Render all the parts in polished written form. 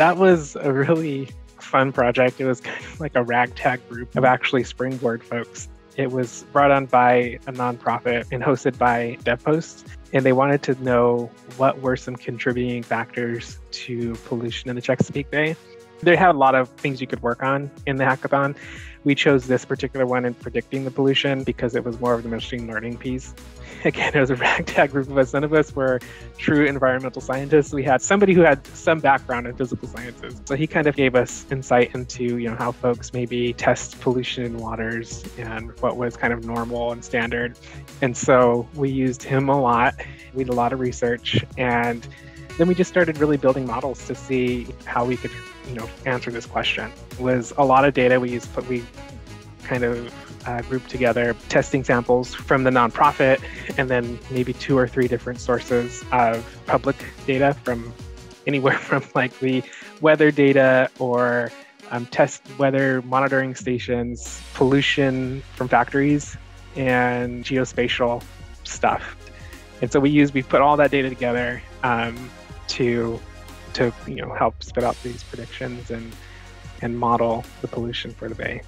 That was a really fun project. It was kind of like a ragtag group of actually Springboard folks. It was brought on by a nonprofit and hosted by DevPost, and they wanted to know what were some contributing factors to pollution in the Chesapeake Bay. They had a lot of things you could work on in the hackathon. We chose this particular one in predicting the pollution because it was more of the machine learning piece. Again, it was a ragtag group of us. None of us were true environmental scientists. We had somebody who had some background in physical sciences. So he kind of gave us insight into, you know, how folks maybe test pollution in waters and what was kind of normal and standard. And so we used him a lot. We did a lot of research, and then we just started really building models to see how we could, you know, answer this question. It was a lot of data we used, but we kind of grouped together testing samples from the nonprofit and then maybe 2 or 3 different sources of public data from anywhere from like the weather data or test weather monitoring stations, pollution from factories, and geospatial stuff. And so we put all that data together to you know, help spit out these predictions and model the pollution for the bay.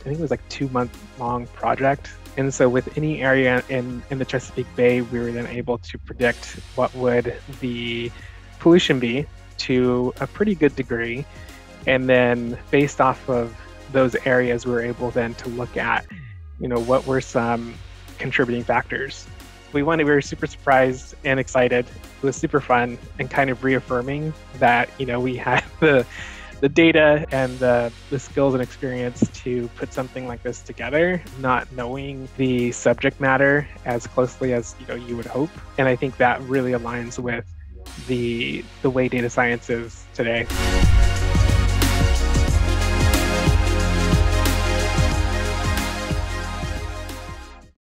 I think it was like a 2-month-long project. And so with any area in the Chesapeake Bay, we were then able to predict what would the pollution be to a pretty good degree. And then based off of those areas, we were able then to look at, you know, what were some contributing factors. We were super surprised and excited. It was super fun and kind of reaffirming that, you know, we had the data and the skills and experience to put something like this together, not knowing the subject matter as closely as, you know, you would hope. And I think that really aligns with the way data science is today.